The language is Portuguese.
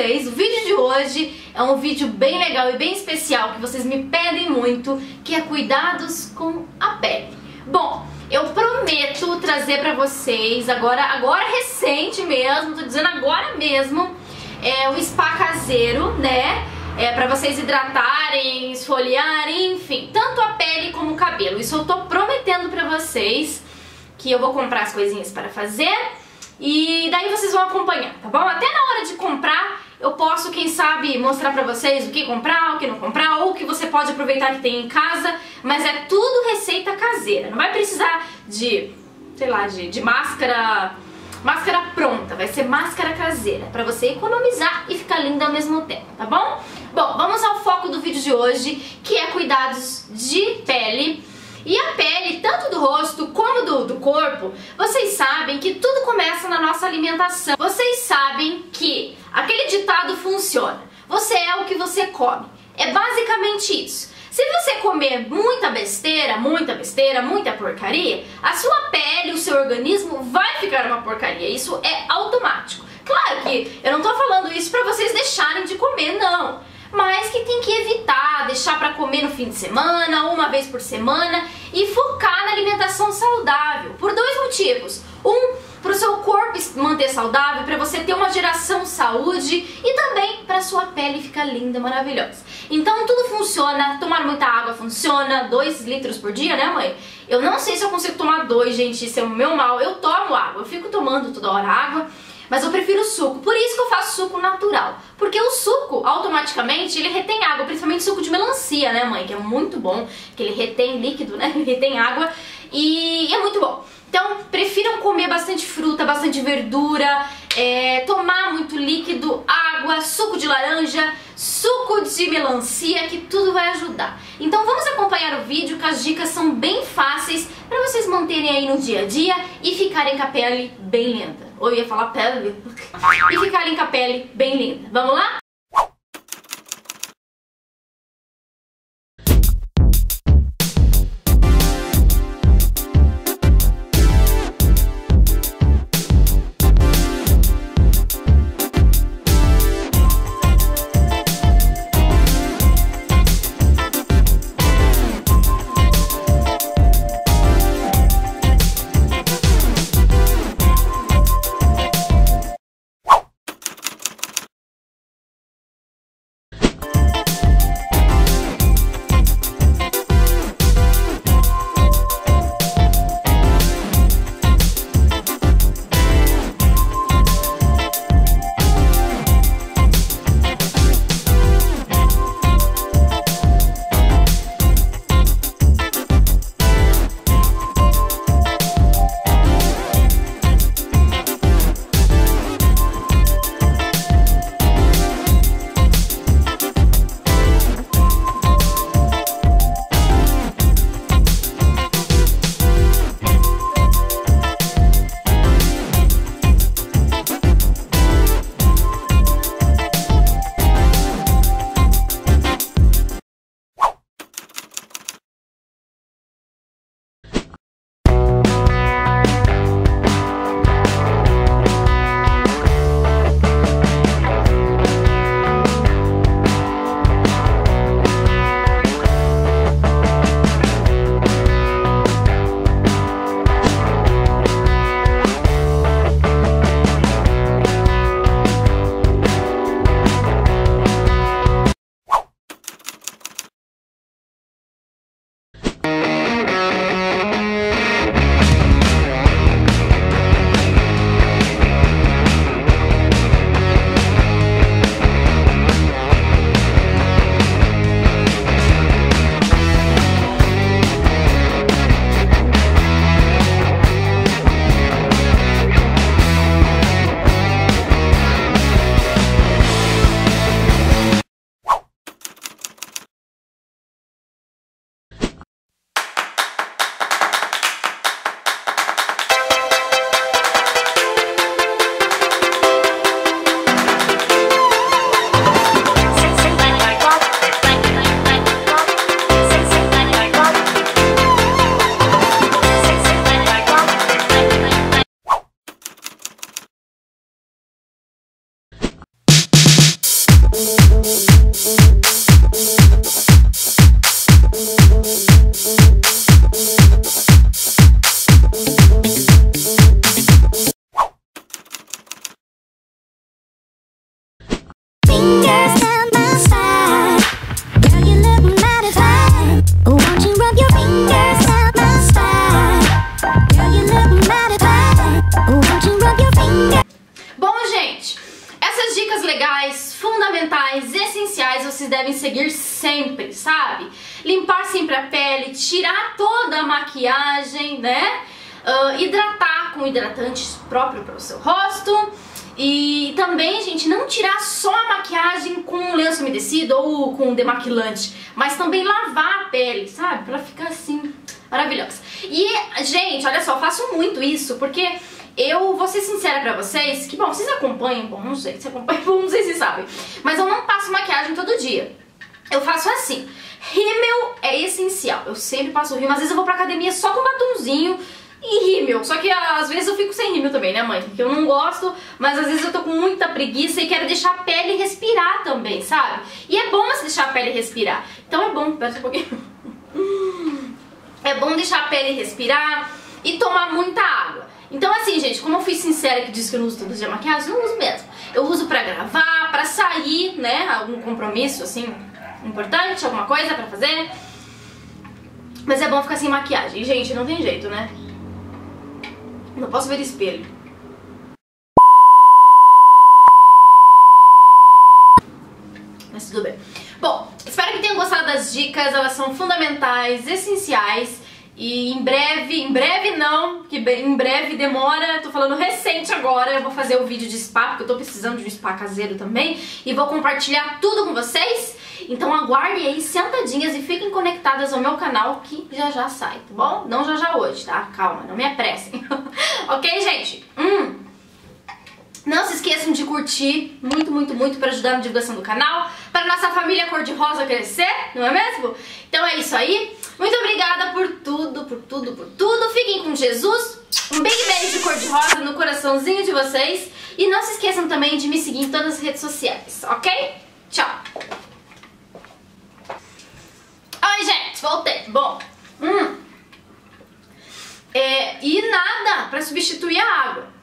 vocês. O vídeo de hoje é um vídeo bem legal e bem especial que vocês me pedem muito, que é cuidados com a pele. Bom, eu prometo trazer pra vocês, agora recente mesmo, tô dizendo agora mesmo, o spa caseiro, né? Pra vocês hidratarem, esfoliarem, enfim, tanto a pele como o cabelo. Isso eu tô prometendo pra vocês, que eu vou comprar as coisinhas para fazer e daí vocês vão acompanhar, tá bom? Até na hora de comprar eu posso, quem sabe, mostrar pra vocês o que comprar, o que não comprar, ou o que você pode aproveitar que tem em casa, mas é tudo receita caseira. Não vai precisar de, sei lá, de máscara pronta, vai ser máscara caseira, pra você economizar e ficar linda ao mesmo tempo, tá bom? Bom, vamos ao foco do vídeo de hoje, que é cuidados de pele. E a pele, tanto do rosto como do corpo, vocês sabem que tudo começa na nossa alimentação. Vocês sabem que aquele ditado funciona: você é o que você come. É basicamente isso. Se você comer muita porcaria, a sua pele, o seu organismo vai ficar uma porcaria. Isso é automático. Claro que eu não tô falando isso pra vocês deixarem de comer, não. Mas que tem que evitar, deixar pra comer no fim de semana, uma vez por semana, e focar na alimentação saudável, por dois motivos. Um, pro seu corpo manter saudável, pra você ter uma geração saúde, e também pra sua pele ficar linda, maravilhosa. Então tudo funciona, tomar muita água funciona, 2 litros por dia, né, mãe? Eu não sei se eu consigo tomar 2, gente, isso é o meu mal. Eu tomo água, eu fico tomando toda hora água, mas eu prefiro suco, por isso que eu faço suco natural, porque o suco, automaticamente, ele retém água, principalmente suco de melancia, né, mãe, que é muito bom, que ele retém líquido, né, ele retém água, e é muito bom. Então, prefiram comer bastante fruta, bastante verdura, tomar muito líquido, água, suco de laranja, suco de melancia, que tudo vai ajudar. Então vamos acompanhar o vídeo, que as dicas são bem fáceis para vocês manterem aí no dia a dia e ficarem com a pele bem linda. Ou eu ia falar pele, e ficarem com a pele bem linda. Vamos lá? vocês devem seguir sempre, sabe? Limpar sempre a pele, tirar toda a maquiagem, né? Hidratar com hidratante próprio para o seu rosto. E também, gente, não tirar só a maquiagem com lenço umedecido ou com demaquilante, mas também lavar a pele, sabe? Pra ela ficar assim, maravilhosa. E, gente, olha só, eu faço muito isso, porque eu vou ser sincera pra vocês, que, bom, vocês acompanham, bom, não sei, se acompanham, bom, não sei se sabem, mas eu não passo maquiagem todo dia. Eu faço assim, rímel é essencial, eu sempre passo rímel, às vezes eu vou pra academia só com batonzinho, e rímel, só que às vezes eu fico sem rímel também, né, mãe? Porque eu não gosto, mas às vezes eu tô com muita preguiça e quero deixar a pele respirar também, sabe? E é bom você deixar a pele respirar. Então é bom, pera um pouquinho. É bom deixar a pele respirar e tomar muita água. Então assim, gente, como eu fui sincera que disse que eu não uso todo dia maquiagem, eu não uso mesmo. Eu uso pra gravar, pra sair, né, algum compromisso, assim, importante, alguma coisa pra fazer. Mas é bom ficar sem maquiagem. Gente, não tem jeito, né? Não posso ver espelho. Mas tudo bem. Bom, espero que tenham gostado das dicas. Elas são fundamentais, essenciais. E em breve não, que em breve demora, tô falando recente agora, eu vou fazer o vídeo de spa, porque eu tô precisando de um spa caseiro também. E vou compartilhar tudo com vocês. Então aguardem aí sentadinhas e fiquem conectadas ao meu canal que já já sai, tá bom? Não já já hoje, tá? Calma, não me apressem. Ok, gente? Não se esqueçam de curtir muito, muito, muito para ajudar na divulgação do canal, para nossa família cor-de-rosa crescer, não é mesmo? Então é isso aí. Muito obrigada por tudo, por tudo, por tudo. Fiquem com Jesus. Um big beijo de cor-de-rosa no coraçãozinho de vocês. E não se esqueçam também de me seguir em todas as redes sociais, ok? Tchau. Oi, gente. Voltei. Bom. E nada para substituir a água.